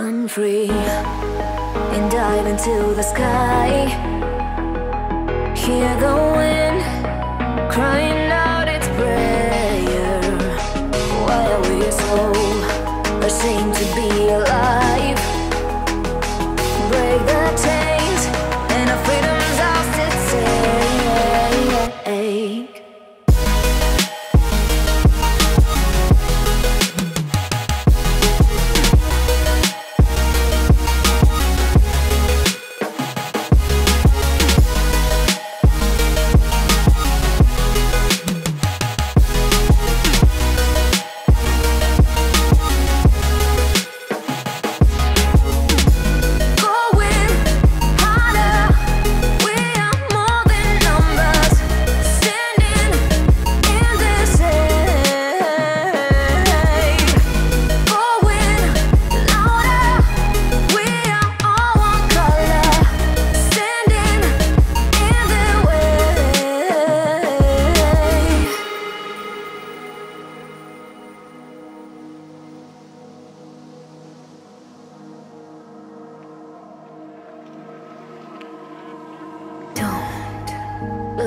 run free and dive into the sky. Hear the wind crying out its prayer. Why are we so ashamed to be alive? Break the chains and our freedom's ours to take.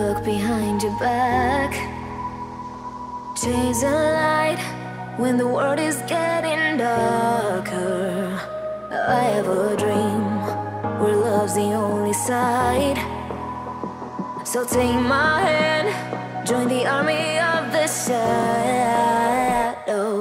Look behind your back. Chase a light when the world is getting darker. I have a dream where love's the only side. So take my hand, join the army of the shadows.